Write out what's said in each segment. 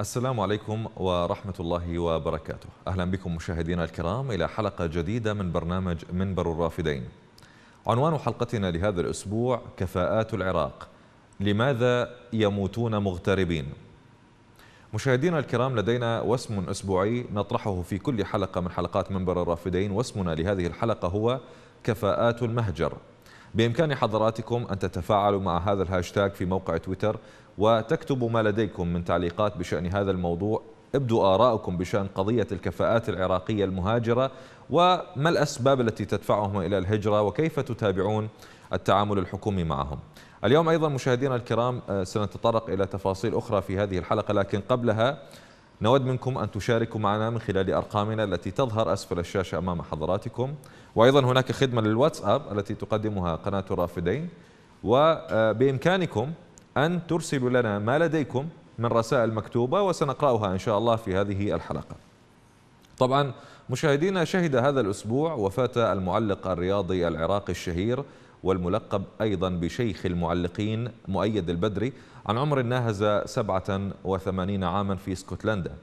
السلام عليكم ورحمة الله وبركاته. أهلا بكم مشاهدينا الكرام إلى حلقة جديدة من برنامج منبر الرافدين. عنوان حلقتنا لهذا الأسبوع كفاءات العراق، لماذا يموتون مغتربين؟ مشاهدينا الكرام، لدينا وسم أسبوعي نطرحه في كل حلقة من حلقات منبر الرافدين، واسمنا لهذه الحلقة هو كفاءات المهجر. بإمكان حضراتكم أن تتفاعلوا مع هذا الهاشتاج في موقع تويتر وتكتبوا ما لديكم من تعليقات بشأن هذا الموضوع. ابدوا آراءكم بشأن قضية الكفاءات العراقية المهاجرة، وما الأسباب التي تدفعهم إلى الهجرة، وكيف تتابعون التعامل الحكومي معهم. اليوم أيضا مشاهدينا الكرام سنتطرق إلى تفاصيل أخرى في هذه الحلقة، لكن قبلها نود منكم أن تشاركوا معنا من خلال أرقامنا التي تظهر أسفل الشاشة أمام حضراتكم. وأيضا هناك خدمة للواتساب التي تقدمها قناة الرافدين، وبإمكانكم أن ترسلوا لنا ما لديكم من رسائل مكتوبة وسنقرأها إن شاء الله في هذه الحلقة. طبعا مشاهدينا، شهد هذا الأسبوع وفاة المعلق الرياضي العراقي الشهير والملقب أيضا بشيخ المعلقين مؤيد البدري عن عمر ناهز 87 عاما في اسكتلندا،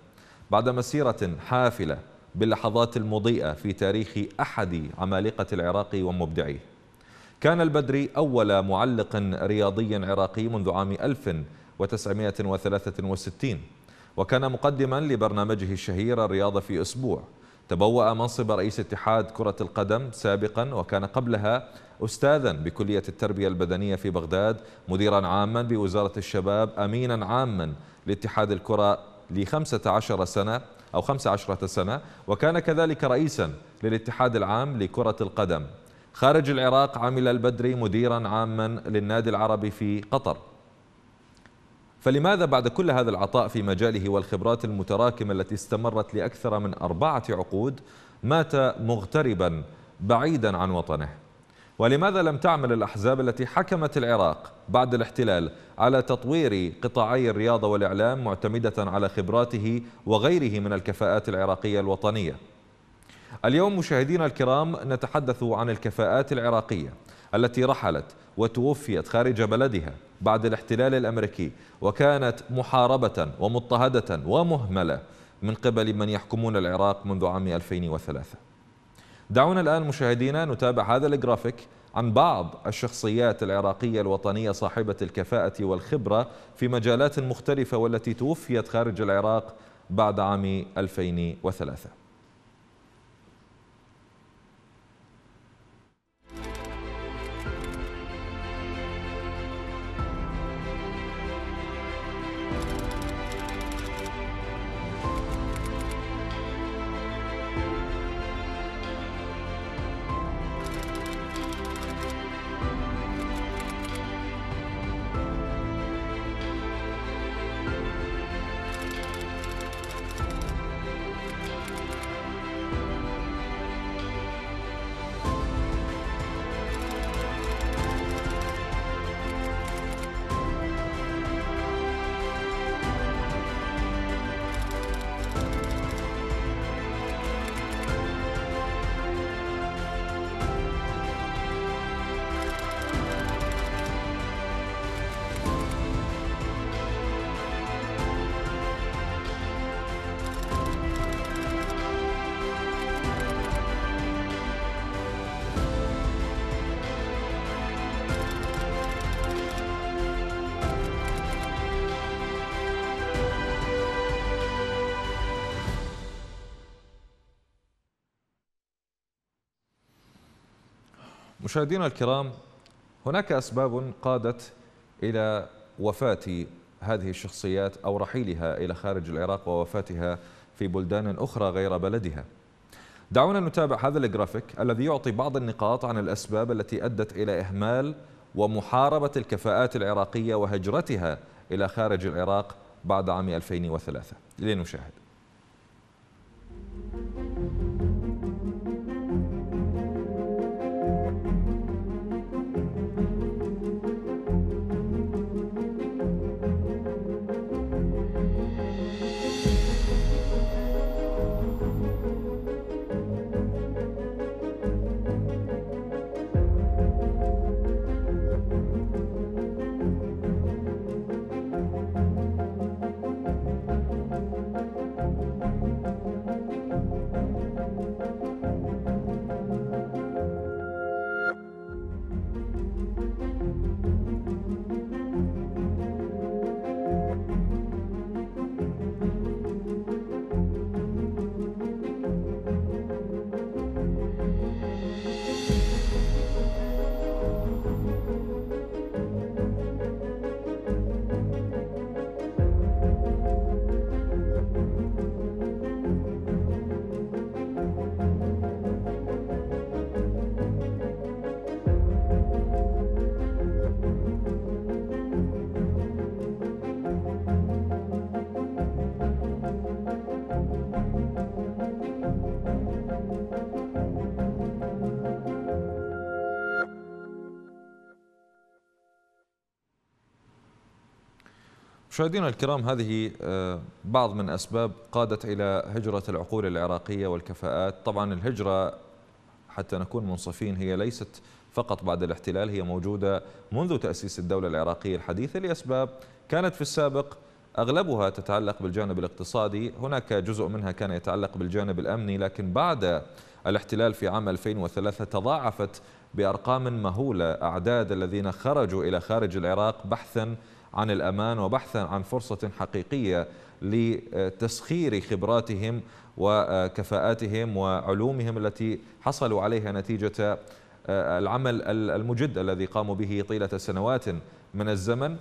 بعد مسيرة حافلة باللحظات المضيئة في تاريخ أحد عمالقة العراق ومبدعيه. كان البدري أول معلق رياضي عراقي منذ عام 1963، وكان مقدما لبرنامجه الشهير الرياضة في أسبوع. تبوأ منصب رئيس اتحاد كرة القدم سابقا، وكان قبلها أستاذا بكلية التربية البدنية في بغداد، مديرا عاما بوزارة الشباب، أمينا عاما لاتحاد الكرة ل 15 سنة، وكان كذلك رئيسا للاتحاد العام لكرة القدم. خارج العراق عمل البدري مديرا عاما للنادي العربي في قطر. فلماذا بعد كل هذا العطاء في مجاله والخبرات المتراكمة التي استمرت لأكثر من 4 عقود مات مغتربا بعيدا عن وطنه؟ ولماذا لم تعمل الأحزاب التي حكمت العراق بعد الاحتلال على تطوير قطاعي الرياضة والإعلام معتمدة على خبراته وغيره من الكفاءات العراقية الوطنية؟ اليوم مشاهدينا الكرام نتحدث عن الكفاءات العراقية التي رحلت وتوفيت خارج بلدها بعد الاحتلال الأمريكي، وكانت محاربة ومضطهدة ومهملة من قبل من يحكمون العراق منذ عام 2003. دعونا الآن مشاهدينا نتابع هذا الجرافيك عن بعض الشخصيات العراقية الوطنية صاحبة الكفاءة والخبرة في مجالات مختلفة والتي توفيت خارج العراق بعد عام 2003. مشاهدينا الكرام، هناك أسباب قادت إلى وفاة هذه الشخصيات أو رحيلها إلى خارج العراق ووفاتها في بلدان أخرى غير بلدها. دعونا نتابع هذا الجرافيك الذي يعطي بعض النقاط عن الأسباب التي أدت إلى إهمال ومحاربة الكفاءات العراقية وهجرتها إلى خارج العراق بعد عام 2003. لنشاهد. مشاهدينا الكرام، هذه بعض من أسباب قادت إلى هجرة العقول العراقية والكفاءات. طبعا الهجرة حتى نكون منصفين هي ليست فقط بعد الاحتلال، هي موجودة منذ تأسيس الدولة العراقية الحديثة لأسباب كانت في السابق أغلبها تتعلق بالجانب الاقتصادي، هناك جزء منها كان يتعلق بالجانب الأمني، لكن بعد الاحتلال في عام 2003 تضاعفت بأرقام مهولة أعداد الذين خرجوا إلى خارج العراق بحثا عن الأمان وبحثا عن فرصة حقيقية لتسخير خبراتهم وكفاءاتهم وعلومهم التي حصلوا عليها نتيجة العمل المجد الذي قاموا به طيلة سنوات من الزمن،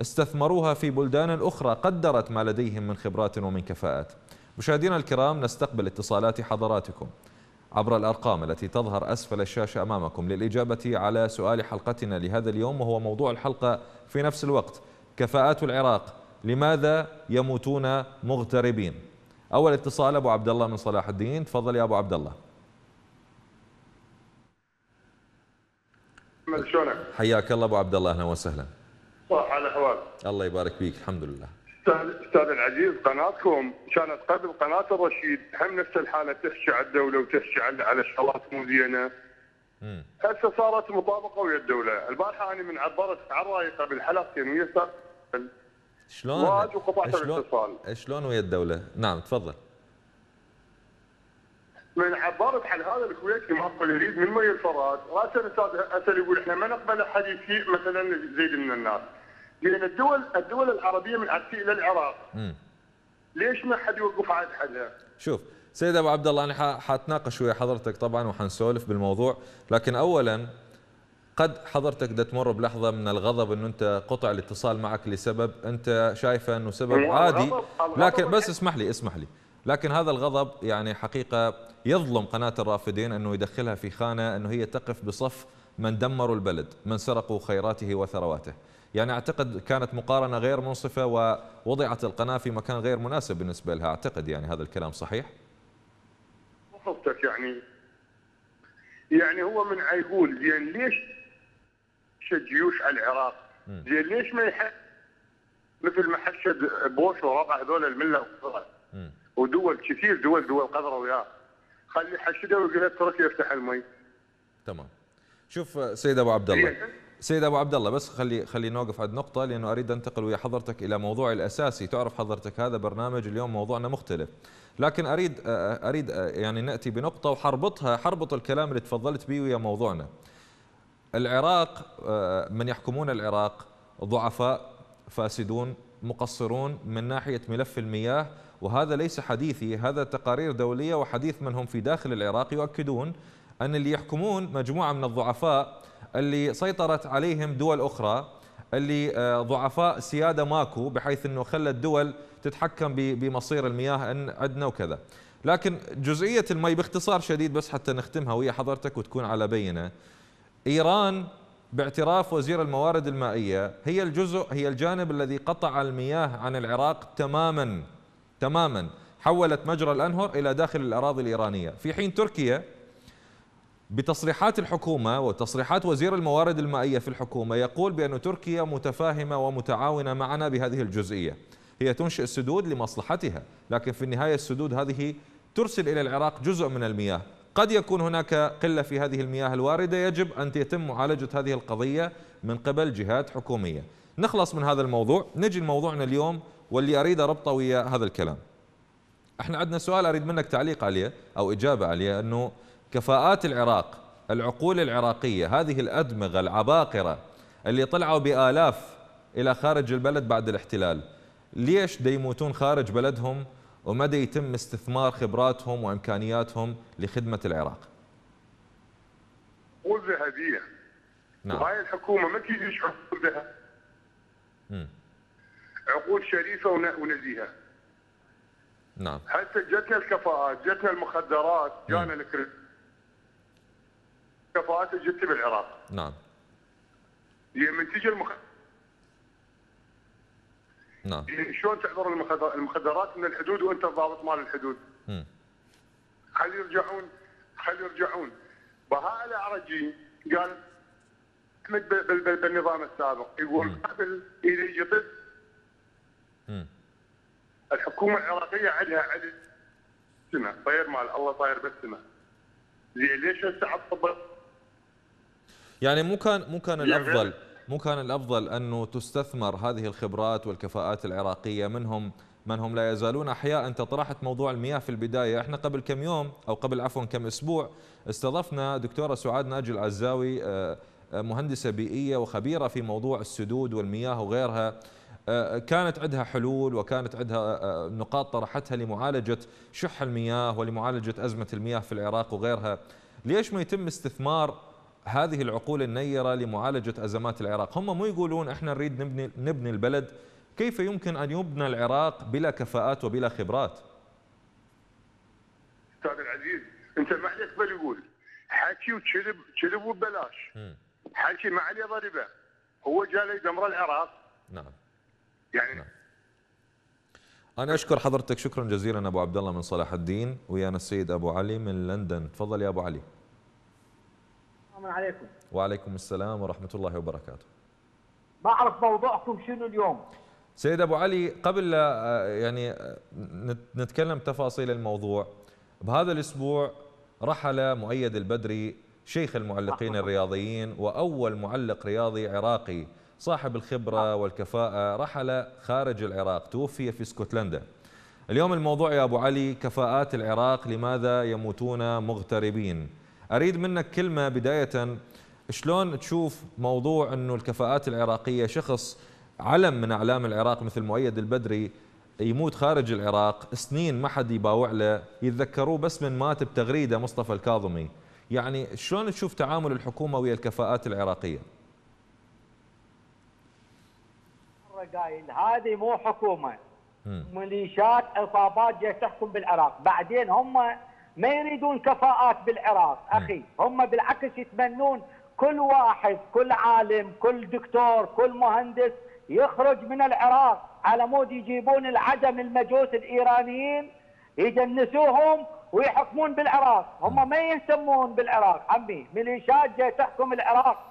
استثمروها في بلدان أخرى قدرت ما لديهم من خبرات ومن كفاءات. مشاهدينا الكرام، نستقبل اتصالات حضراتكم عبر الأرقام التي تظهر أسفل الشاشة أمامكم للإجابة على سؤال حلقتنا لهذا اليوم، وهو موضوع الحلقة في نفس الوقت: كفاءات العراق، لماذا يموتون مغتربين؟ أول اتصال أبو عبد الله من صلاح الدين، تفضل يا أبو عبد الله. شلونك؟ حياك الله أبو عبد الله، أهلا وسهلا. صح على حوالك. الله يبارك فيك، الحمد لله. أستاذ العزيز، قناتكم كانت قبل قناة الرشيد هم نفس الحالة، تحكي على الدولة وتحكي على شغلات مو زينة. هسه صارت مطابقة ويا الدولة. البارحة أنا من عبرت عن رأيي قبل حلقتين ويا أستاذ واجد وقطعت الاتصال. شلون ويا الدولة؟ نعم تفضل. من عبرت عن هذا الكويتي معقل يريد من مي الفراد راسا أستاذ يقول احنا ما نقبل حديث مثلا زيد من الناس. لأن الدول العربية من عدتي إلى العراق. ليش ما حد يوقف على حدها؟ شوف سيد أبو عبد الله، أنا حاتناقش ويا حضرتك طبعا وحنسولف بالموضوع، لكن أولا قد حضرتك دا تمر بلحظة من الغضب أنه أنت قطع الاتصال معك لسبب أنت شايفه أنه سبب عادي، لكن بس اسمح لي، لكن هذا الغضب يعني حقيقة يظلم قناة الرافدين أنه يدخلها في خانة أنه هي تقف بصف من دمروا البلد، من سرقوا خيراته وثرواته. يعني أعتقد كانت مقارنة غير منصفة ووضعت القناة في مكان غير مناسب بالنسبة لها، أعتقد يعني هذا الكلام صحيح؟ وصفتك يعني هو من عيقول زين ليش الجيوش على العراق؟ زين ليش ما يحد مثل ما حشد بوش وربع هذول الملة ودول كثير دول قذرة وياه، خلي حشدها ويقول اترك يفتح المي. تمام. شوف سيد أبو عبد الله، بس خلي نوقف عند نقطة، لأنه أريد أنتقل ويا حضرتك إلى موضوعي الأساسي. تعرف حضرتك هذا برنامج اليوم موضوعنا مختلف، لكن أريد يعني نأتي بنقطة وحربطها، حربط الكلام اللي تفضلت به ويا موضوعنا. العراق من يحكمون العراق ضعفاء، فاسدون، مقصرون من ناحية ملف المياه، وهذا ليس حديثي، هذا تقارير دولية وحديث منهم في داخل العراق يؤكدون أن اللي يحكمون مجموعة من الضعفاء اللي سيطرت عليهم دول أخرى، اللي ضعفاء سيادة ماكو، بحيث أنه خلى الدول تتحكم بمصير المياه أن عندنا وكذا. لكن جزئية المي باختصار شديد بس حتى نختمها ويا حضرتك وتكون على بينة. إيران باعتراف وزير الموارد المائية هي الجانب الذي قطع المياه عن العراق تماما، حولت مجرى الأنهر إلى داخل الأراضي الإيرانية، في حين تركيا بتصريحات الحكومة وتصريحات وزير الموارد المائية في الحكومة يقول بأن تركيا متفاهمة ومتعاونة معنا بهذه الجزئية، هي تنشئ سدود لمصلحتها، لكن في النهاية السدود هذه ترسل إلى العراق جزء من المياه، قد يكون هناك قلة في هذه المياه الواردة، يجب أن يتم معالجة هذه القضية من قبل جهات حكومية. نخلص من هذا الموضوع، نجي لموضوعنا اليوم واللي أريد أربطه ويا هذا الكلام. احنا عندنا سؤال أريد منك تعليق عليه أو إجابة عليه، أنه كفاءات العراق، العقول العراقية، هذه الأدمغة العباقرة اللي طلعوا بآلاف إلى خارج البلد بعد الاحتلال، ليش ديموتون خارج بلدهم وما يتم استثمار خبراتهم وإمكانياتهم لخدمة العراق؟ قول ذهبية. نعم. وهاي الحكومة ما تجيش عقول ذهب، عقول شريفة ونزيهة. نعم. حتى جتنا الكفاءات، جتنا المخدرات، جانا الكريم، كفاءات جت بالعراق. نعم. لما تجي المخدرات. نعم. شلون تعبر المخدرات من الحدود وانت ضابط مال الحدود؟ خلي يرجعون. بهاء العرجي قال بالنظام السابق، يقول قبل يطب الحكومه العراقيه عندها عدد سنه طاير مال الله طاير بس سنه. ليش هسه عطبت؟ يعني مو كان الافضل انه تستثمر هذه الخبرات والكفاءات العراقيه من هم لا يزالون احياء. انت طرحت موضوع المياه في البدايه، احنا قبل كم يوم او قبل عفوا كم اسبوع استضفنا دكتوره سعاد ناجي العزاوي، مهندسه بيئيه وخبيره في موضوع السدود والمياه وغيرها، كانت عندها حلول وكانت عندها نقاط طرحتها لمعالجه شح المياه ولمعالجه ازمه المياه في العراق وغيرها. ليش ما يتم استثمار هذه العقول النيره لمعالجه ازمات العراق؟ هم مو يقولون احنا نريد نبني البلد، كيف يمكن ان يبنى العراق بلا كفاءات وبلا خبرات؟ استاذ العزيز انت ما عليك بل يقول حكي وكذب، كذب وببلاش. حكي ما عليه ضريبه، هو جاي يدمر العراق. نعم يعني نعم. انا اشكر حضرتك، شكرا جزيلا ابو عبد الله من صلاح الدين. ويانا السيد ابو علي من لندن، تفضل يا ابو علي. السلام عليكم. وعليكم السلام ورحمه الله وبركاته. ما اعرف موضوعكم شنو اليوم؟ سيد ابو علي، قبل يعني نتكلم تفاصيل الموضوع، بهذا الاسبوع رحل مؤيد البدري شيخ المعلقين الرياضيين واول معلق رياضي عراقي صاحب الخبره والكفاءه، رحل خارج العراق، توفي في اسكتلندا. اليوم الموضوع يا ابو علي كفاءات العراق، لماذا يموتون مغتربين؟ اريد منك كلمه بدايه، شلون تشوف موضوع انه الكفاءات العراقيه، شخص علم من اعلام العراق مثل مؤيد البدري يموت خارج العراق، سنين ما حد يباوع له، يتذكروه بس من مات بتغريده مصطفى الكاظمي. يعني شلون تشوف تعامل الحكومه ويا الكفاءات العراقيه؟ قايل هذه مو حكومه، ميليشيات عصابات جاي تحكم بالعراق، بعدين هم ما يريدون كفاءات بالعراق، اخي هم بالعكس يتمنون كل واحد، كل عالم، كل دكتور، كل مهندس يخرج من العراق على مود يجيبون العدم المجوس الايرانيين يجنسوهم ويحكمون بالعراق. هم ما يهتمون بالعراق عمي، ميليشيات جاي تحكم العراق.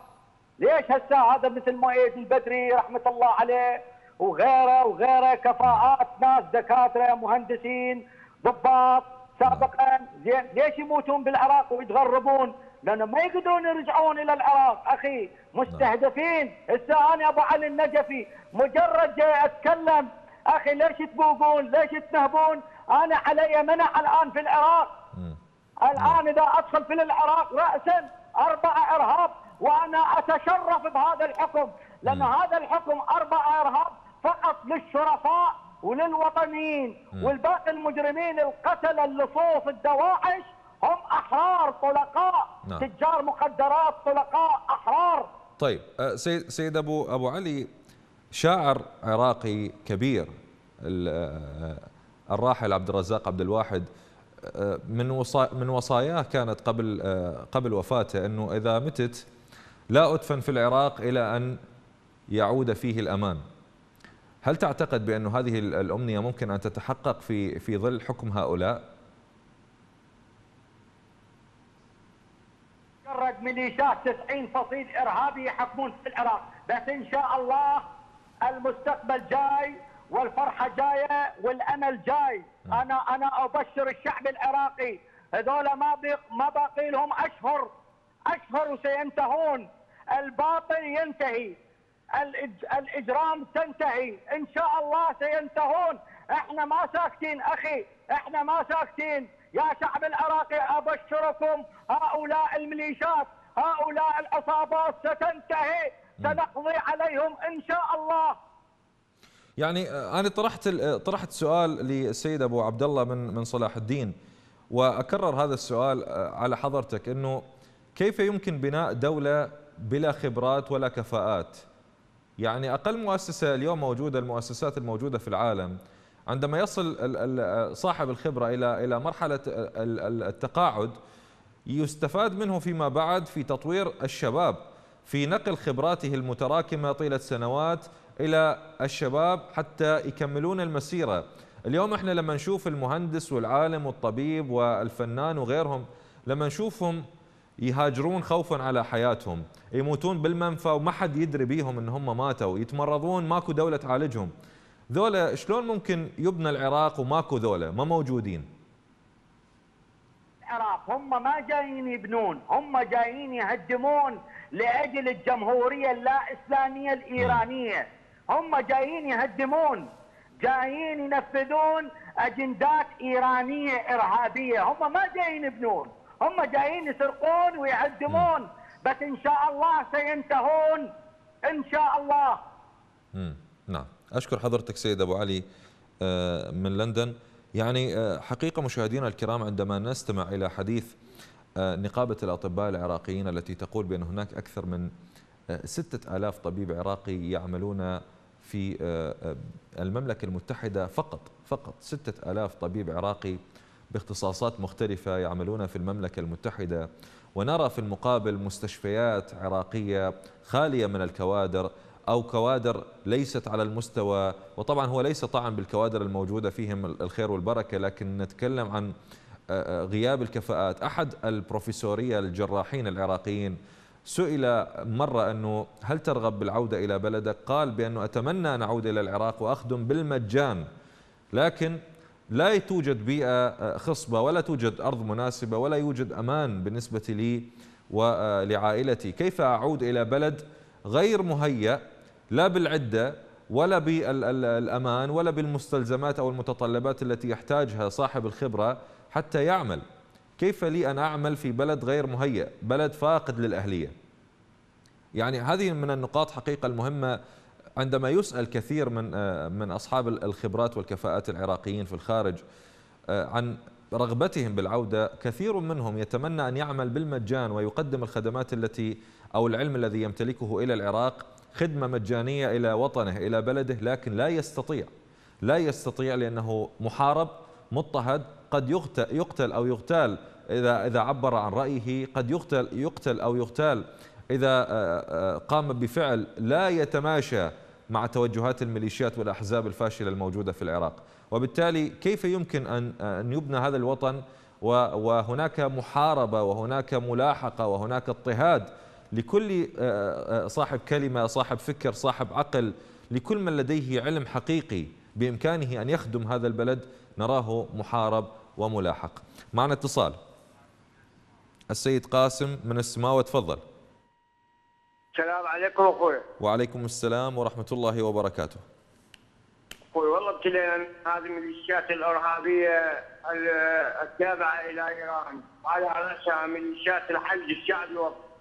ليش هسه هذا مثل مؤيد البدري رحمه الله عليه وغيره وغيره، كفاءات ناس دكاتره مهندسين ضباط سابقا، زين ليش يموتون بالعراق ويتغربون؟ لانه ما يقدرون يرجعون الى العراق اخي، مستهدفين. هسه انا ابو علي النجفي مجرد جاي اتكلم، اخي ليش تبوقون؟ ليش تنهبون؟ انا علي منع الان في العراق. الان اذا ادخل في العراق راسا 4 ارهاب، وانا اتشرف بهذا الحكم، لان هذا الحكم 4 ارهاب فقط للشرفاء وللوطنيين، والباقي المجرمين القتله اللصوص الدواعش هم احرار طلقاء، تجار مخدرات طلقاء احرار. طيب سيد ابو علي، شاعر عراقي كبير الراحل عبد الرزاق عبد الواحد، من وصاياه كانت قبل وفاته انه اذا متت لا أدفن في العراق إلى أن يعود فيه الأمان. هل تعتقد بأن هذه الأمنية ممكن أن تتحقق في ظل حكم هؤلاء؟ مجرد ميليشيات 90 فصيل إرهابي يحكمون في العراق، بس إن شاء الله المستقبل جاي والفرحة جاية والأمل جاي. أنا أبشر الشعب العراقي هذول ما باقي لهم أشهر وسينتهون، الباطل ينتهي، الإجرام تنتهي إن شاء الله، سينتهون. إحنا ما ساكتين أخي، إحنا ما ساكتين يا شعب العراقي، أبشركم هؤلاء الميليشيات هؤلاء العصابات ستنتهي، سنقضي عليهم إن شاء الله. يعني أنا طرحت سؤال للسيد أبو عبد الله من صلاح الدين، وأكرر هذا السؤال على حضرتك، إنه كيف يمكن بناء دولة بلا خبرات ولا كفاءات؟ يعني أقل مؤسسة اليوم موجودة، المؤسسات الموجودة في العالم، عندما يصل صاحب الخبرة إلى مرحلة التقاعد يستفاد منه فيما بعد في تطوير الشباب، في نقل خبراته المتراكمة طيلة سنوات إلى الشباب حتى يكملون المسيرة. اليوم احنا لما نشوف المهندس والعالم والطبيب والفنان وغيرهم، لما نشوفهم يهاجرون خوفا على حياتهم، يموتون بالمنفى وما حد يدري بيهم ان هم ماتوا، يتمرضون ماكو دولة تعالجهم. ذولا شلون ممكن يبنى العراق وماكو ذولا ما موجودين؟ العراق هم ما جايين يبنون، هم جايين يهدمون لاجل الجمهوريه اللا اسلاميه الايرانيه، هم جايين يهدمون، جايين ينفذون اجندات ايرانيه ارهابيه، هم ما جايين يبنون، هم جايين يسرقون ويهدمون، بس ان شاء الله سينتهون ان شاء الله. نعم، اشكر حضرتك سيد ابو علي من لندن. يعني حقيقة مشاهدينا الكرام، عندما نستمع إلى حديث نقابة الأطباء العراقيين التي تقول بأن هناك أكثر من 6000 طبيب عراقي يعملون في المملكة المتحدة، فقط 6000 طبيب عراقي باختصاصات مختلفة يعملون في المملكة المتحدة، ونرى في المقابل مستشفيات عراقية خالية من الكوادر أو كوادر ليست على المستوى. وطبعا هو ليس طعن بالكوادر الموجودة فيهم الخير والبركة، لكن نتكلم عن غياب الكفاءات. أحد البروفيسورية الجراحين العراقيين سئل مرة أنه هل ترغب بالعودة إلى بلدك؟ قال بأنه أتمنى أن أعود إلى العراق وأخدم بالمجان، لكن لا توجد بيئة خصبة ولا توجد أرض مناسبة ولا يوجد أمان بالنسبة لي ولعائلتي. كيف أعود إلى بلد غير مهيأ لا بالعدة ولا بالأمان ولا بالمستلزمات أو المتطلبات التي يحتاجها صاحب الخبرة حتى يعمل؟ كيف لي أن أعمل في بلد غير مهيأ، بلد فاقد للأهلية؟ يعني هذه من النقاط حقيقة المهمة عندما يسأل كثير من أصحاب الخبرات والكفاءات العراقيين في الخارج عن رغبتهم بالعودة. كثير منهم يتمنى أن يعمل بالمجان ويقدم الخدمات التي أو العلم الذي يمتلكه إلى العراق، خدمة مجانية إلى وطنه إلى بلده، لكن لا يستطيع لأنه محارب مضطهد، قد يقتل أو يغتال إذا عبر عن رأيه، قد يقتل أو يغتال إذا قام بفعل لا يتماشى مع توجهات الميليشيات والأحزاب الفاشلة الموجودة في العراق. وبالتالي كيف يمكن أن يبنى هذا الوطن وهناك محاربة وهناك ملاحقة وهناك اضطهاد لكل صاحب كلمة، صاحب فكر، صاحب عقل، لكل من لديه علم حقيقي بإمكانه أن يخدم هذا البلد، نراه محارب وملاحق. معنا اتصال السيد قاسم من السماوة، تفضل. السلام عليكم أخوي. وعليكم السلام ورحمة الله وبركاته. أخوي والله ابتلينا هذه الميليشيات الإرهابية التابعة إلى إيران، على رأسها ميليشيات الحشد الشعبي والوطني.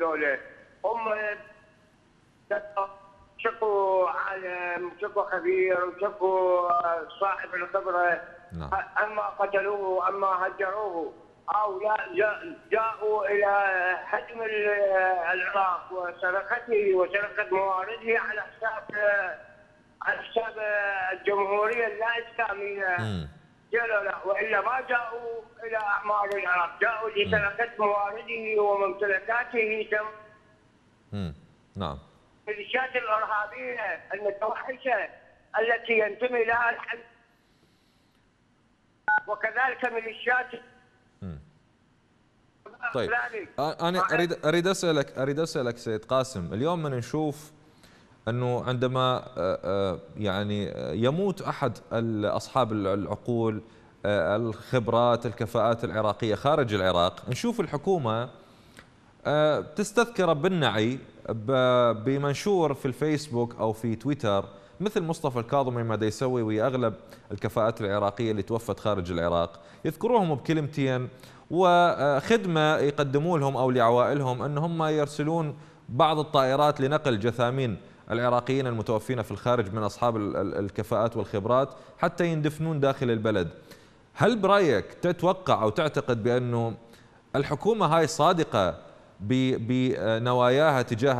دولة هم شكوا عالم، شكوا خبير، وشكوا صاحب الخبرة. أما قتلوه أما هجروه أو جاءوا إلى هدم العراق وسرقته وسرقة موارده على حساب الجمهورية اللا إسلامية. وإلا ما جاءوا إلى أعمار العراق، جاءوا لسرقة موارده وممتلكاته. نعم. الميليشيات الإرهابية المتوحشة التي ينتمي لها الحزب، وكذلك ميليشيات. طيب أنا أريد أسألك سيد قاسم، اليوم من نشوف أنه عندما يعني يموت أحد أصحاب العقول الخبرات الكفاءات العراقية خارج العراق، نشوف الحكومة تستذكر بالنعي بمنشور في الفيسبوك أو في تويتر، مثل مصطفى الكاظمي ما دا يسوي ويا أغلب الكفاءات العراقية اللي توفت خارج العراق، يذكروهم بكلمتين وخدمة يقدموا لهم أو لعوائلهم، أن هم يرسلون بعض الطائرات لنقل جثامين العراقيين المتوفين في الخارج من أصحاب الكفاءات والخبرات حتى يندفنون داخل البلد. هل برأيك تتوقع أو تعتقد بأنه الحكومة هاي صادقة بنواياها تجاه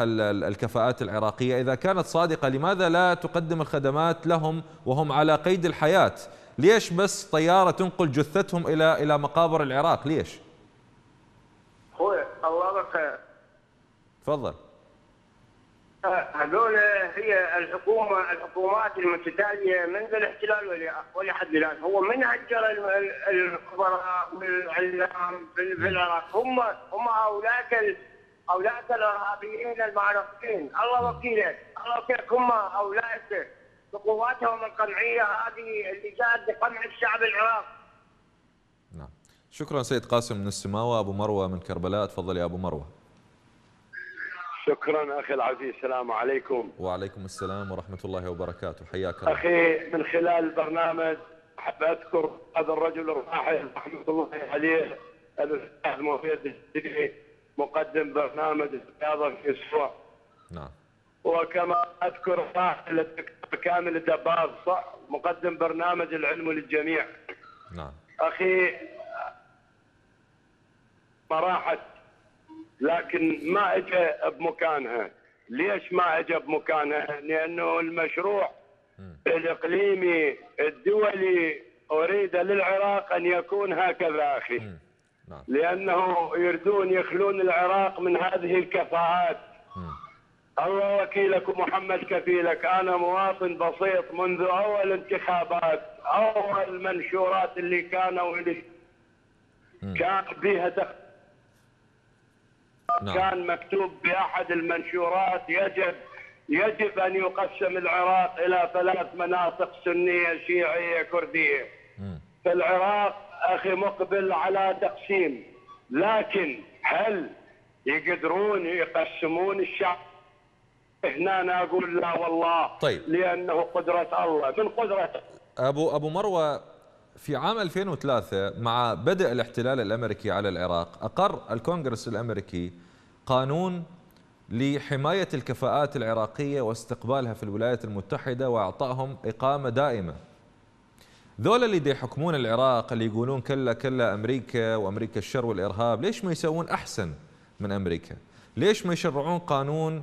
الكفاءات العراقية؟ إذا كانت صادقة لماذا لا تقدم الخدمات لهم وهم على قيد الحياة؟ ليش بس طيارة تنقل جثتهم إلى مقابر العراق؟ ليش؟ أخوي الله بخير. تفضل. هذول هي الحكومات المتتاليه منذ الاحتلال ولا حد الان، هو من هجر الخبراء والعلام في العراق، هم هؤلاء أولاة الإرهابيين المعروفين، الله وكيلك، الله وكيلكم أولئك بقواتهم القمعية هذه اللي جاءت بقمع الشعب العراقي. نعم، شكرا سيد قاسم من السماوة. أبو مروة من كربلاء، تفضل يا أبو مروة. شكرا أخي العزيز، السلام عليكم. وعليكم السلام ورحمة الله وبركاته، حياك الله. أخي من خلال البرنامج أحب أذكر هذا الرجل الراحل رحمة الله عليه الأستاذ مؤيد البدري مقدم برنامج الرياضة في أسبوع. نعم. وكما أذكر راحل كامل دباب مقدم برنامج العلم للجميع. نعم. أخي ما راحت لكن ما اجى بمكانها. ليش ما اجى بمكانها؟ لانه المشروع الاقليمي الدولي اريد للعراق ان يكون هكذا اخي. نعم. لانه يريدون يخلون العراق من هذه الكفاءات. الله وكيلك ومحمد كفيلك، انا مواطن بسيط منذ اول انتخابات، اول منشورات اللي كانوا لي كان بها كان مكتوب بأحد المنشورات يجب أن يقسم العراق إلى 3 مناطق سنية شيعية كردية. فالعراق أخي مقبل على تقسيم، لكن هل يقدرون يقسمون الشعب؟ هنا أنا أقول لا والله. طيب. لأنه قدرة الله من قدرته. أبو مروة، في عام 2003 مع بدء الاحتلال الأمريكي على العراق أقر الكونغرس الأمريكي قانون لحماية الكفاءات العراقية واستقبالها في الولايات المتحدة وإعطائهم إقامة دائمة. ذولا اللي دي يحكمون العراق اللي يقولون كلا كلا أمريكا وأمريكا الشر والإرهاب، ليش ما يسوون أحسن من أمريكا؟ ليش ما يشرعون قانون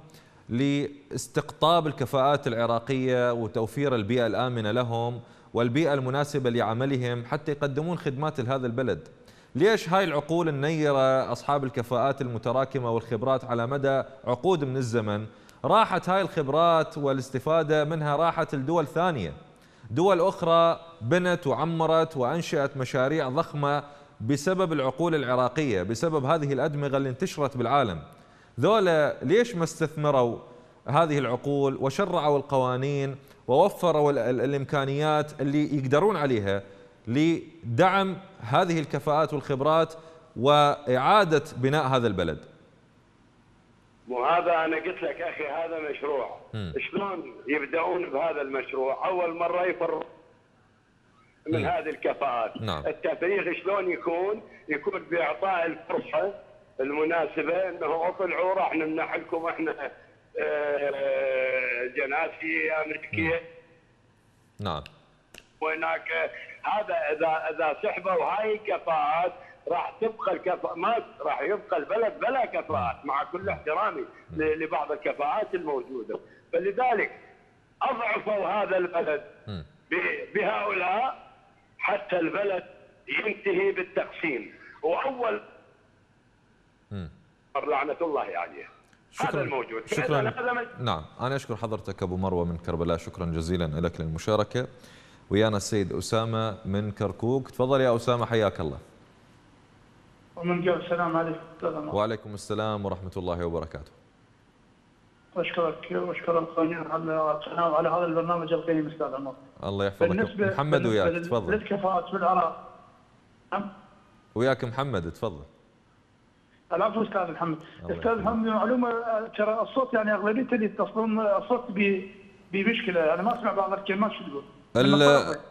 لاستقطاب الكفاءات العراقية وتوفير البيئة الآمنة لهم والبيئة المناسبة لعملهم حتى يقدمون خدمات لهذا البلد؟ ليش هاي العقول النيرة أصحاب الكفاءات المتراكمة والخبرات على مدى عقود من الزمن راحت هاي الخبرات والاستفادة منها راحت لدول ثانية، دول أخرى بنت وعمرت وأنشأت مشاريع ضخمة بسبب العقول العراقية، بسبب هذه الأدمغة اللي انتشرت بالعالم. ذولا ليش ما استثمروا هذه العقول وشرعوا القوانين ووفروا الإمكانيات اللي يقدرون عليها لدعم هذه الكفاءات والخبرات وإعادة بناء هذا البلد؟ وهذا أنا قلت لك أخي هذا مشروع. شلون يبدأون بهذا المشروع؟ أول مرة يفرغ من هذه الكفاءات. نعم. التفريغ شلون يكون بإعطاء الفرصة المناسبة أنه أطلعوا راح نمنح لكم إحنا جناسية أمريكية. نعم. وهناك هذا إذا سحبوا هاي الكفاءات راح تبقى الكفاءات، ما راح يبقى البلد بلا كفاءات، مع كل احترامي لبعض الكفاءات الموجودة. فلذلك أضعفوا هذا البلد بهؤلاء حتى البلد ينتهي بالتقسيم. وأول لعنة الله عليه. شكرا. هذا الموجود. شكرا. نعم، أنا أشكر حضرتك أبو مروة من كربلاء، شكرا جزيلا لك للمشاركة. ويانا السيد أسامة من كركوك، تفضل يا أسامة، حياك الله. السلام عليكم. وعليكم السلام ورحمة الله وبركاته. أشكرك وأشكر القناة على هذا البرنامج القيم أستاذ عمر. الله يحفظك. محمد وياك، تفضل. للكفاءات بالعراق. وياك محمد، تفضل. العفو استاذ محمد. استاذ محمد معلومه، ترى الصوت يعني اغلبيه اللي يتصلون الصوت بمشكله، انا ما اسمع بعض الكلمات شو تقول.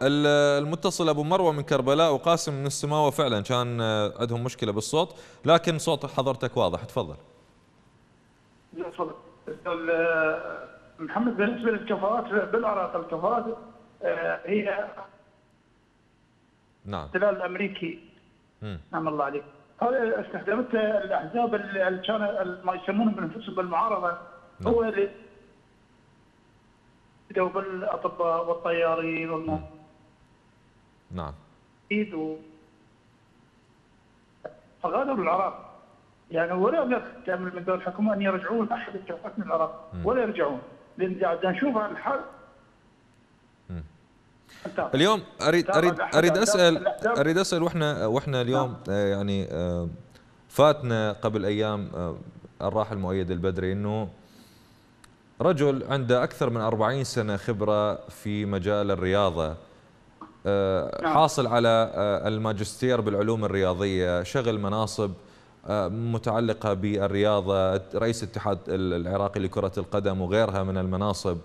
المتصل ابو مروه من كربلاء وقاسم من السماوه فعلا كان عندهم مشكله بالصوت، لكن صوت حضرتك واضح، تفضل. تفضل. استاذ محمد، بالنسبه للكفاءات بالعراق، الكفاءات هي نعم الاحتلال الامريكي نعم الله عليك، هذا استخدمته الاحزاب اللي كان ما يسمونهم بانفسهم بالمعارضه. نعم. هو اللي بدوا بالاطباء والطيارين والمو. نعم. ايدو فغادروا العراق، يعني ولا تعمل من دول الحكومه ان يرجعون احد الكفاءات من العراق ولا يرجعون، لان قاعد نشوف هذا الحل. اليوم اريد اسال واحنا اليوم يعني فاتنا قبل ايام الراحل مؤيد البدري أنه رجل عنده أكثر من 40 سنة خبرة في مجال الرياضة، حاصل على الماجستير بالعلوم الرياضية، شغل مناصب متعلقة بالرياضة، رئيس الاتحاد العراقي لكرة القدم وغيرها من المناصب،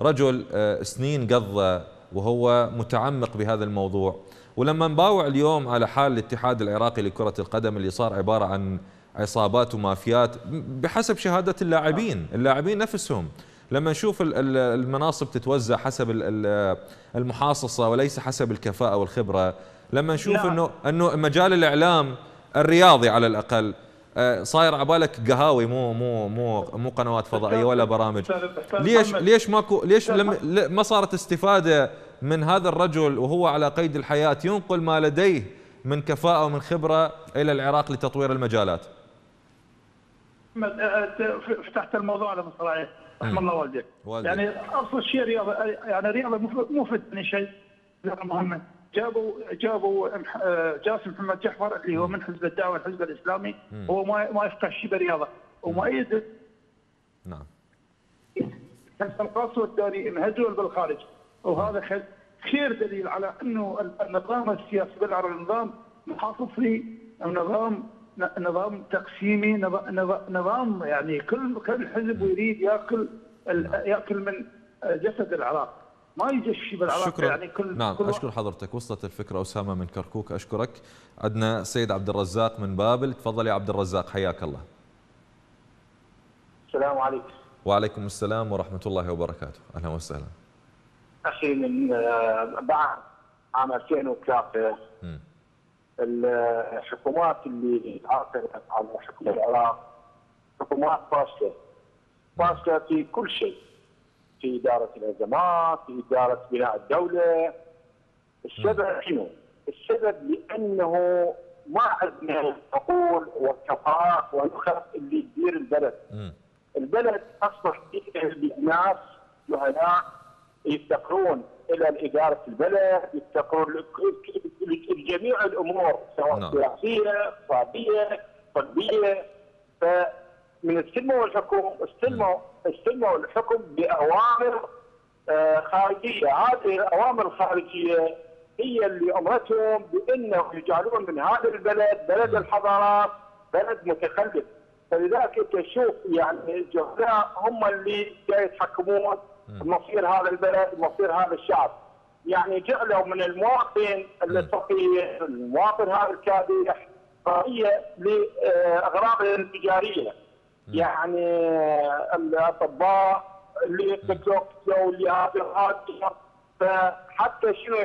رجل سنين قضى وهو متعمق بهذا الموضوع. ولما نباوع اليوم على حال الاتحاد العراقي لكرة القدم اللي صار عبارة عن عصابات ومافيات بحسب شهادة اللاعبين نفسهم، لما نشوف المناصب تتوزع حسب المحاصصة وليس حسب الكفاءة والخبرة، لما نشوف انه مجال الإعلام الرياضي على الأقل صاير عبالك قهاوي مو قنوات فضائية ولا برامج. ليش ما صارت استفادة من هذا الرجل وهو على قيد الحياة ينقل ما لديه من كفاءة ومن خبرة إلى العراق لتطوير المجالات؟ فتحت الموضوع على مصراعيه، رحم الله والديك. يعني أصل شيء رياضة، يعني الرياضة مو فتني شيء مهمة. جابوا جاسم محمد جحفر اللي هو من حزب الدعوة الحزب الإسلامي، هو ما يفقه شيء بالرياضة، ومؤيد نعم كان القاص والداري انهزوا بالخارج، وهذا خير دليل على انه النظام السياسي بالعراق نظام محافظي، نظام تقسيمي، نظام يعني كل حزب يريد ياكل من جسد العراق، ما يجي شيء بالعراق. يعني كل اشكر حضرتك، وصلت الفكره. اسامه من كركوك اشكرك. عندنا سيد عبد الرزاق من بابل، تفضل يا عبد الرزاق حياك الله. السلام عليكم. وعليكم السلام ورحمه الله وبركاته، اهلا وسهلا. اخي من بعد عام 2003 الحكومات اللي عاثرت على حكم العراق حكومات فاشله في كل شيء، في اداره الازمات، في اداره بناء الدوله. السبب شنو؟ السبب لانه ما عندنا العقول والكفاءات والخلق اللي تدير البلد. البلد اصبح فيه ناس جهلاء يفتقرون الى اداره البلد، يفتقرون لجميع الامور سواء سياسيه، اقتصاديه، طبيه. فمن استلموا الحكم استلموا الحكم باوامر خارجيه، هذه الاوامر الخارجيه هي اللي امرتهم بانه يجعلون من هذا البلد بلد الحضارات، بلد متخلف. فلذلك انت تشوف يعني الجهلاء هم اللي جاي يتحكمون مصير هذا البلد، مصير هذا الشعب. يعني جعلوا من المواطن الفقير، المواطن هذا الكادح، قضيه لاغراضهم التجاريه. يعني الاطباء اللي قتلوا اللي هذا، فحتى شنو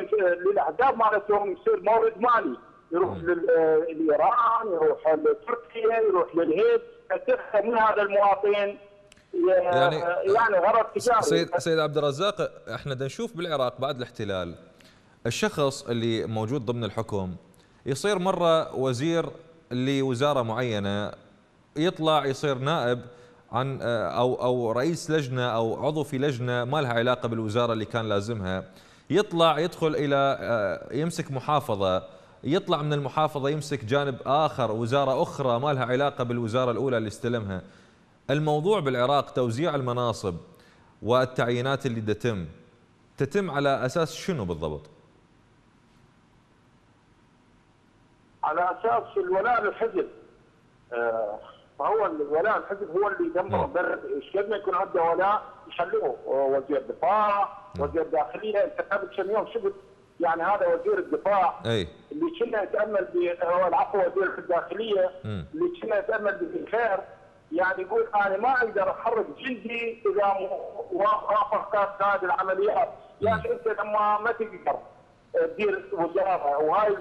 للاهداف مالتهم يصير مورد مالي، يروح لايران، يروح لتركيا، يروح للهند، فتخسر من هذا المواطن. يعني غرض تجاري. سيد عبد الرزاق، احنا نشوف بالعراق بعد الاحتلال الشخص اللي موجود ضمن الحكم يصير مره وزير لوزاره معينه، يطلع يصير نائب عن او رئيس لجنه او عضو في لجنه ما لها علاقه بالوزاره اللي كان لازمها، يطلع يدخل الى يمسك محافظه، يطلع من المحافظه يمسك جانب اخر، وزاره اخرى ما لها علاقه بالوزاره الاولى اللي استلمها. الموضوع بالعراق توزيع المناصب والتعيينات اللي تتم على أساس شنو بالضبط؟ على أساس الولاء للحزب. فهو الولاء للحزب هو اللي يدمر. الشعب ما يكون عنده ولاء يخلوه وزير دفاع، وزير داخلية. أنت قبل كم يوم شفت يعني هذا وزير الدفاع اللي كنا نتأمل هو العفو وزير الداخلية اللي كنا نتأمل بالخير، يعني يقول انا ما اقدر احرك جلدي اذا وافقت هذه العمليات. يا اخي انت لما ما تقدر تدير وزاره، وهاي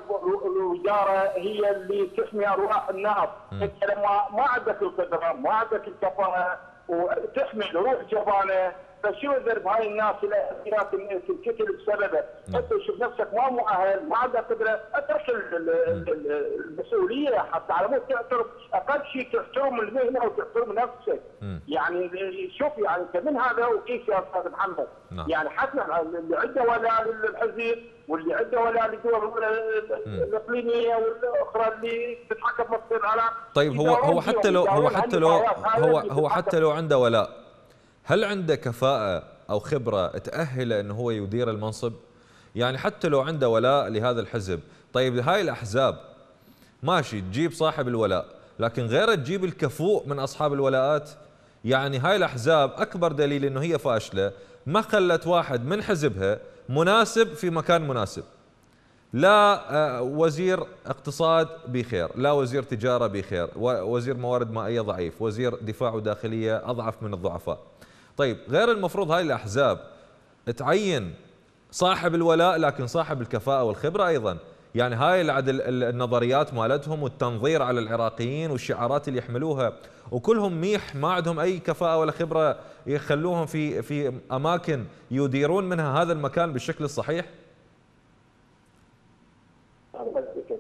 الوزاره هي اللي تحمي ارواح الناس، انت لما ما عندك القدره، ما عندك الكفاءه وتحمي روح جبانه، بس يوزر بهاي الناس الاعتراف اللي تنقتل بسببه، انت تشوف نفسك ما مؤهل ما عندك قدره، اترك المسؤوليه حتى على مود تعترف، اقل شيء تحترم المهنه وتحترم نفسك. يعني شوف يعني انت من هذا وكيف يا استاذ محمد؟ يعني حتى اللي عنده ولاء للحزب واللي عنده ولاء للدول الاقليميه والاخرى اللي تتحكم بمصير العراق. طيب هو حتى لو عنده ولاء، هل عنده كفاءة أو خبرة تأهله أنه هو يدير المنصب؟ يعني حتى لو عنده ولاء لهذا الحزب، طيب هاي الأحزاب ماشي تجيب صاحب الولاء، لكن غير تجيب الكفوء من أصحاب الولاءات. يعني هاي الأحزاب أكبر دليل أنه هي فاشلة، ما خلت واحد من حزبها مناسب في مكان مناسب، لا وزير اقتصاد بخير، لا وزير تجارة بخير، وزير موارد مائية ضعيف، وزير دفاع وداخلية أضعف من الضعفاء. طيب غير المفروض هاي الأحزاب تعين صاحب الولاء لكن صاحب الكفاءة والخبرة أيضا. يعني هاي النظريات مالتهم والتنظير على العراقيين والشعارات اللي يحملوها وكلهم ميح، ما عندهم أي كفاءة ولا خبرة يخلوهم في أماكن يديرون منها هذا المكان بالشكل الصحيح.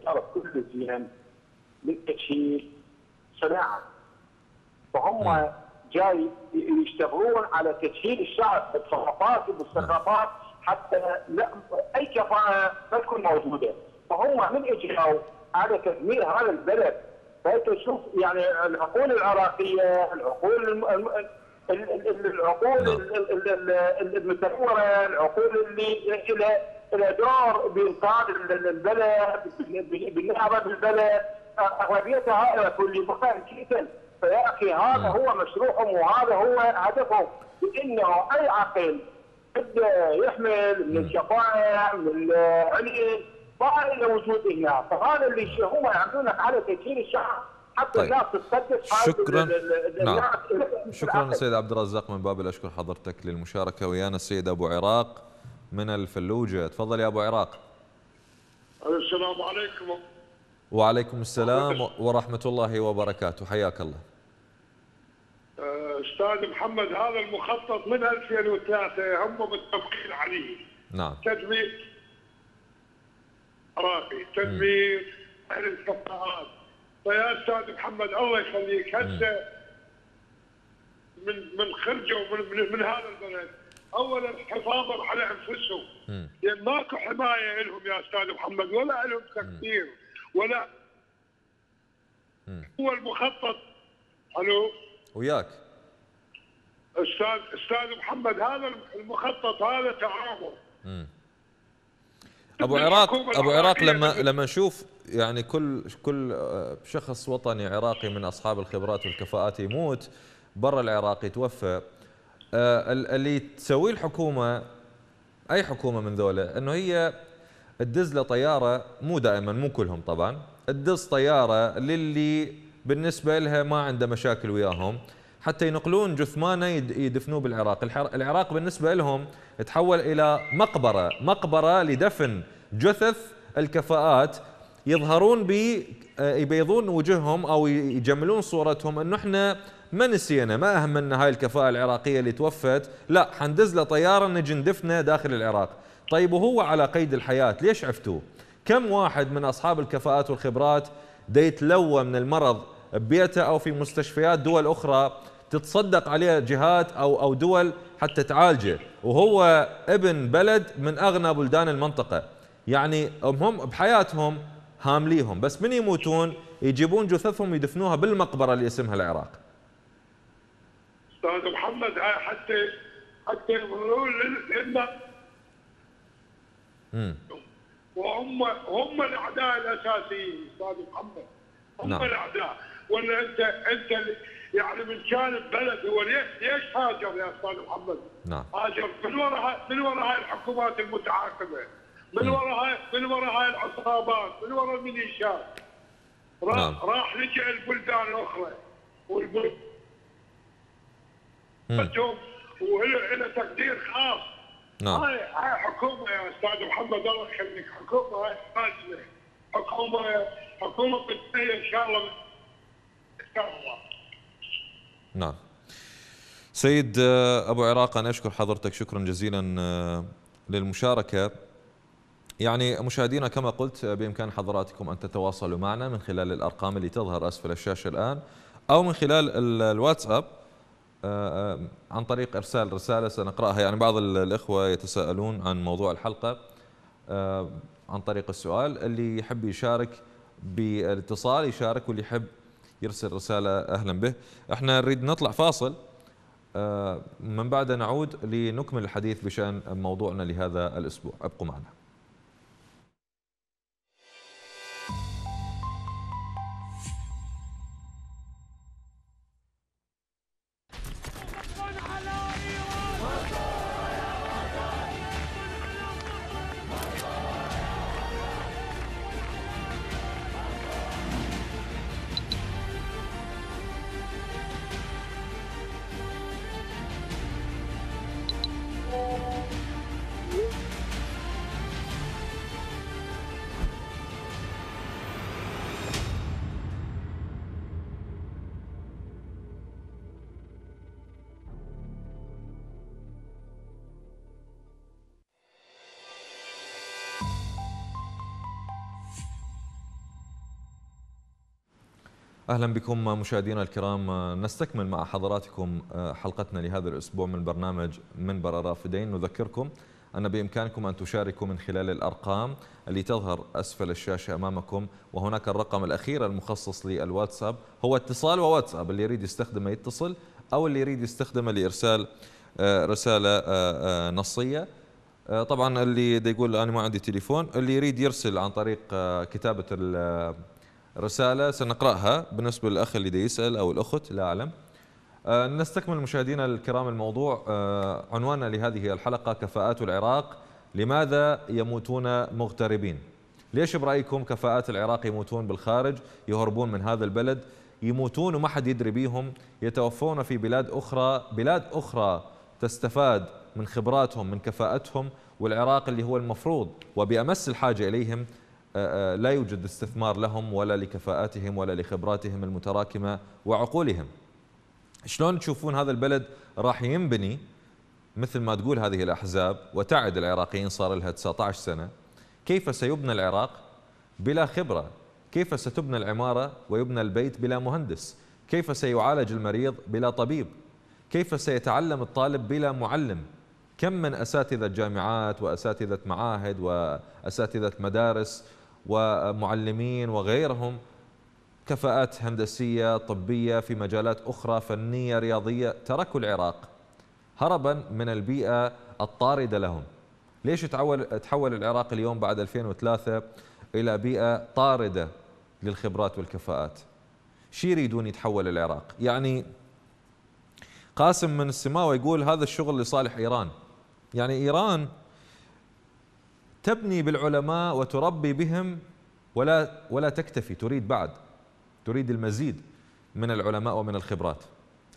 تعرف كل الزين للتشهير صناعة، فهم جاي يشتغلون على تشهير الشعب بالثقافات وبالثقافات حتى لا اي كفاءه ما تكون موجوده، فهم من اجوا على تدمير هذا البلد. فانت تشوف يعني العقول العراقيه، العقول المتهوره، العقول اللي إلى دور بإنقاذ البلد، بالنهضة بالبلد، أغلبيتها هائلة كل مكان جدا. فيا أخي هذا هو مشروعهم وهذا هو هدفهم، لأنه أي عقل بده يحمل من الشفاعة من العلم ما إلا وجود هنا، فهذا اللي هم يعملونك على تشهير الشعب حتى الناس تستدف. شكرا. نعم شكرا السيد عبد الرزاق من بابل، أشكر حضرتك للمشاركة ويانا. السيد أبو عراق من الفلوجة، تفضل يا أبو عراق. السلام عليكم. وعليكم السلام ورحمة الله وبركاته، حياك الله. أستاذ محمد، هذا المخطط من 2003 هم متفقين عليه. نعم. تدمير عراقي، تدمير أهل الكفاءات. فيا أستاذ محمد الله يخليك، هسه من خرجوا من هذا البلد، اولا حفاظهم على انفسهم، لان ماكو حمايه لهم يا استاذ محمد، ولا لهم تكفير ولا هو المخطط. الو وياك استاذ محمد، هذا المخطط هذا تعامل. ابو عراق لما نشوف يعني كل شخص وطني عراقي من اصحاب الخبرات والكفاءات يموت برا العراق يتوفى، اللي تسويه الحكومة أي حكومة من ذولا أنه هي تدز له طيارة، مو دائما مو كلهم طبعا، تدز طيارة للي بالنسبة لها ما عنده مشاكل وياهم حتى ينقلون جثمانه يدفنوه بالعراق. العراق بالنسبة لهم تحول إلى مقبرة لدفن جثث الكفاءات، يظهرون يبيضون وجههم أو يجملون صورتهم أنه احنا ما نسينا، ما أهمنا هاي الكفاءة العراقية اللي توفت، لا حندز له طيارة نجي ندفنه داخل العراق. طيب وهو على قيد الحياة ليش عفتوه؟ كم واحد من أصحاب الكفاءات والخبرات ديتلوى من المرض ببيته أو في مستشفيات دول أخرى تتصدق عليه جهات أو دول حتى تعالجه، وهو ابن بلد من أغنى بلدان المنطقة. يعني هم بحياتهم هامليهم، بس من يموتون يجيبون جثثهم يدفنوها بالمقبرة اللي اسمها العراق. أستاذ محمد حتى يقولون لنا وهم الأعداء الأساسيين أستاذ محمد، هم الأعداء. ولا أنت يعني من كان البلد هو ليش هاجر يا أستاذ محمد؟ هاجر من وراء هاي الحكومات المتعاقبة، من وراء هاي العصابات، من وراء الميليشيات. راح لجأ البلدان الأخرى وله تقدير خاص. هاي حكومه يا استاذ محمد الله يخليك، حكومه هاي فاشله، حكومه بالنهايه ان شاء الله. نعم سيد أبو عراق، أنا أشكر حضرتك شكرا جزيلا للمشاركة. يعني مشاهدينا كما قلت بإمكان حضراتكم أن تتواصلوا معنا من خلال الأرقام اللي تظهر أسفل الشاشة الآن، أو من خلال الواتساب عن طريق إرسال رسالة سنقرأها. يعني بعض الإخوة يتساءلون عن موضوع الحلقة عن طريق السؤال، اللي يحب يشارك بالاتصال يشارك، واللي يحب يرسل رسالة أهلا به. احنا نريد نطلع فاصل، من بعد نعود لنكمل الحديث بشأن موضوعنا لهذا الأسبوع، ابقوا معنا. أهلا بكم مشاهدينا الكرام، نستكمل مع حضراتكم حلقتنا لهذا الأسبوع من برنامج منبر الرافدين. نذكركم أن بإمكانكم أن تشاركوا من خلال الأرقام اللي تظهر أسفل الشاشة أمامكم، وهناك الرقم الأخير المخصص للواتساب، هو اتصال وواتساب، اللي يريد يستخدمه يتصل، أو اللي يريد يستخدمه لإرسال رسالة نصية. طبعا اللي دا يقول أنا ما عندي تليفون، اللي يريد يرسل عن طريق كتابة رسالة سنقرأها. بالنسبة للأخ اللي دي يسأل أو الأخت لا أعلم. نستكمل مشاهدينا الكرام الموضوع. عنواننا لهذه الحلقة كفاءات العراق، لماذا يموتون مغتربين؟ ليش برأيكم كفاءات العراق يموتون بالخارج، يهربون من هذا البلد، يموتون وما حد يدري بيهم، يتوفون في بلاد أخرى، بلاد أخرى تستفاد من خبراتهم من كفاءتهم، والعراق اللي هو المفروض وبأمس الحاجة إليهم لا يوجد استثمار لهم ولا لكفاءاتهم ولا لخبراتهم المتراكمة وعقولهم. شلون تشوفون هذا البلد راح ينبني مثل ما تقول هذه الأحزاب وتعد العراقيين صار لها 19 سنة؟ كيف سيبنى العراق بلا خبرة؟ كيف ستبنى العمارة ويبنى البيت بلا مهندس؟ كيف سيعالج المريض بلا طبيب؟ كيف سيتعلم الطالب بلا معلم؟ كم من أساتذة جامعات وأساتذة معاهد وأساتذة مدارس ومعلمين وغيرهم كفاءات هندسية طبية في مجالات أخرى فنية رياضية تركوا العراق هربا من البيئة الطاردة لهم. ليش تحول العراق اليوم بعد 2003 إلى بيئة طاردة للخبرات والكفاءات؟ شي يريدون يتحول العراق. يعني قاسم من السماوة يقول هذا الشغل لصالح إيران. يعني إيران تبني بالعلماء وتربي بهم ولا تكتفي، تريد بعد، تريد المزيد من العلماء ومن الخبرات.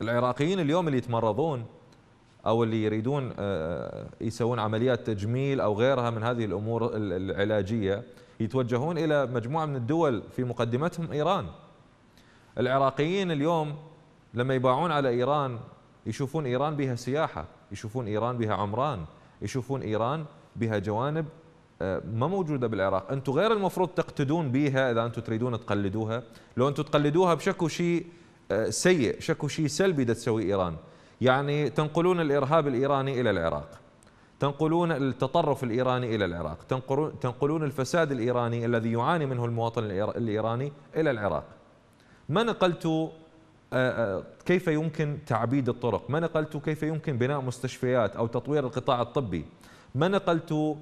العراقيين اليوم اللي يتمرضون أو اللي يريدون يسوون عمليات تجميل أو غيرها من هذه الأمور العلاجية يتوجهون إلى مجموعة من الدول في مقدمتهم إيران. العراقيين اليوم لما يباعون على إيران يشوفون إيران بها سياحة، يشوفون إيران بها عمران، يشوفون إيران بها جوانب ما موجودة بالعراق. أنتم غير المفروض تقتدون بها إذا أنتم تريدون تقلدوها. لو أنتم تقلدوها بشكو شيء سيء، شكو شيء سلبي تسوي إيران. يعني تنقلون الإرهاب الإيراني إلى العراق، تنقلون التطرف الإيراني إلى العراق، تنقلون الفساد الإيراني الذي يعاني منه المواطن الإيراني إلى العراق. ما نقلتوا كيف يمكن تعبيد الطرق، ما نقلتوا كيف يمكن بناء مستشفيات أو تطوير القطاع الطبي، ما نقلتوا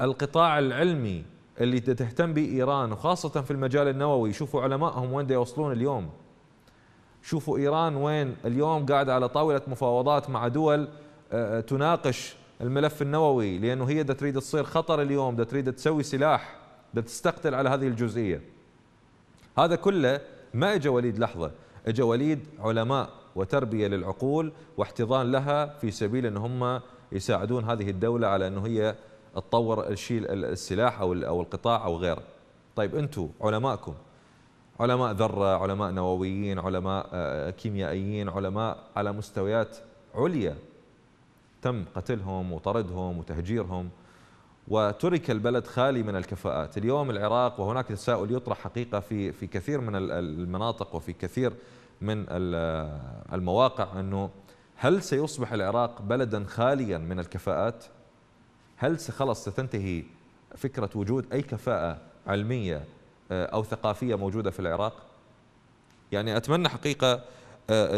القطاع العلمي اللي تهتم به إيران وخاصة في المجال النووي. شوفوا علمائهم وين يوصلون اليوم، شوفوا إيران وين اليوم قاعدة على طاولة مفاوضات مع دول تناقش الملف النووي، لأنه هي تريد تصير خطر اليوم، تريد تسوي سلاح، تستقتل على هذه الجزئية. هذا كله ما إجا وليد لحظة، إجا وليد علماء وتربية للعقول واحتضان لها في سبيل أن هم يساعدون هذه الدولة على أنه هي تطور السلاح أو القطاع أو غيره. طيب أنتم علماءكم علماء ذرة، علماء نوويين، علماء كيميائيين، علماء على مستويات عليا تم قتلهم وطردهم وتهجيرهم، وترك البلد خالي من الكفاءات. اليوم العراق وهناك تساؤل يطرح حقيقة في كثير من المناطق وفي كثير من المواقع، أنه هل سيصبح العراق بلدا خاليا من الكفاءات؟ هل خلص ستنتهي فكرة وجود أي كفاءة علمية أو ثقافية موجودة في العراق؟ يعني أتمنى حقيقة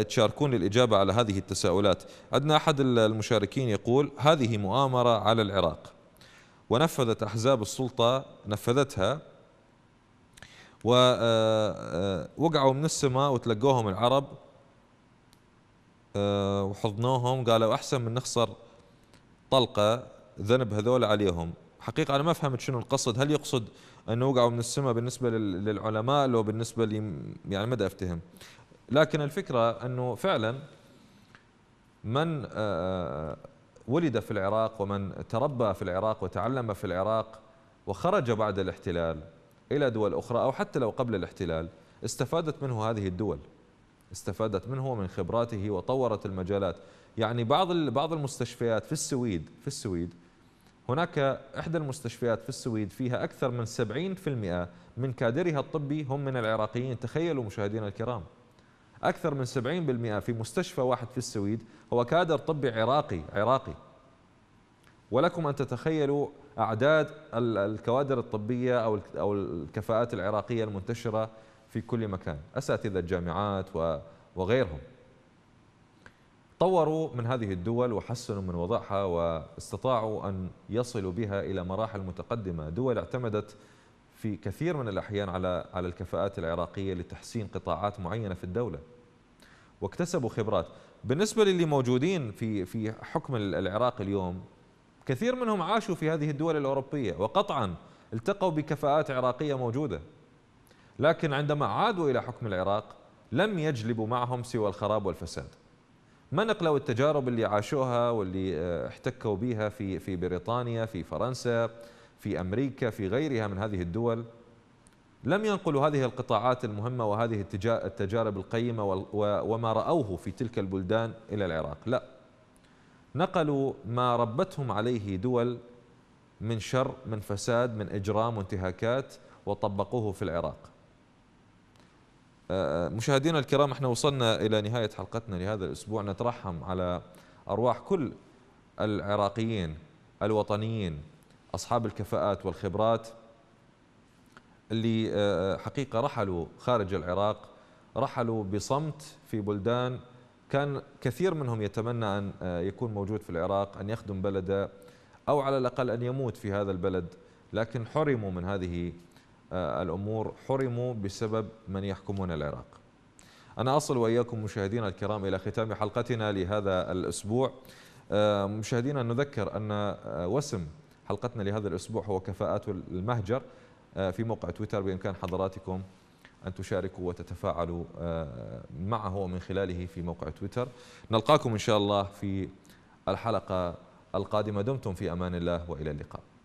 تشاركون الإجابة على هذه التساؤلات. عندنا أحد المشاركين يقول: هذه مؤامرة على العراق ونفذت أحزاب السلطة نفذتها، ووقعوا من السماء وتلقوهم العرب وحضنوهم، قالوا أحسن من نخسر طلقة، ذنب هذول عليهم. حقيقة أنا ما فهمت شنو القصد، هل يقصد أنه وقعوا من السماء بالنسبة للعلماء لو بالنسبة لي؟ يعني ما أفتهم. لكن الفكرة أنه فعلا من ولد في العراق ومن تربى في العراق وتعلم في العراق وخرج بعد الاحتلال إلى دول أخرى أو حتى لو قبل الاحتلال، استفادت منه هذه الدول، استفادت منه ومن خبراته وطورت المجالات. يعني بعض المستشفيات في السويد هناك إحدى المستشفيات في السويد فيها أكثر من 70% من كادرها الطبي هم من العراقيين. تخيلوا مشاهدينا الكرام، أكثر من 70% في مستشفى واحد في السويد هو كادر طبي عراقي. ولكم أن تتخيلوا أعداد الكوادر الطبية أو الكفاءات العراقية المنتشرة في كل مكان، أساتذة الجامعات وغيرهم. طوروا من هذه الدول وحسنوا من وضعها واستطاعوا أن يصلوا بها إلى مراحل متقدمة. دول اعتمدت في كثير من الأحيان على الكفاءات العراقية لتحسين قطاعات معينة في الدولة، واكتسبوا خبرات. بالنسبة للي موجودين في حكم العراق اليوم، كثير منهم عاشوا في هذه الدول الأوروبية وقطعا التقوا بكفاءات عراقية موجودة، لكن عندما عادوا إلى حكم العراق لم يجلبوا معهم سوى الخراب والفساد. ما نقلوا التجارب اللي عاشوها واللي احتكوا بها في بريطانيا، في فرنسا، في أمريكا، في غيرها من هذه الدول. لم ينقلوا هذه القطاعات المهمة وهذه التجارب القيمة وما رأوه في تلك البلدان إلى العراق، لا، نقلوا ما ربتهم عليه دول من شر، من فساد، من إجرام وانتهاكات، وطبقوه في العراق. مشاهدينا الكرام، احنا وصلنا إلى نهاية حلقتنا لهذا الأسبوع. نترحم على أرواح كل العراقيين الوطنيين، أصحاب الكفاءات والخبرات اللي حقيقة رحلوا خارج العراق، رحلوا بصمت في بلدان كان كثير منهم يتمنى أن يكون موجود في العراق، أن يخدم بلده أو على الأقل أن يموت في هذا البلد، لكن حرموا من هذه الأمور، حرموا بسبب من يحكمون العراق. أنا أصل وإياكم مشاهدينا الكرام إلى ختام حلقتنا لهذا الأسبوع. مشاهدينا، نذكر أن وسم حلقتنا لهذا الأسبوع هو كفاءات المهجر. في موقع تويتر بإمكان حضراتكم أن تشاركوا وتتفاعلوا معه ومن خلاله في موقع تويتر. نلقاكم إن شاء الله في الحلقة القادمة. دمتم في أمان الله وإلى اللقاء.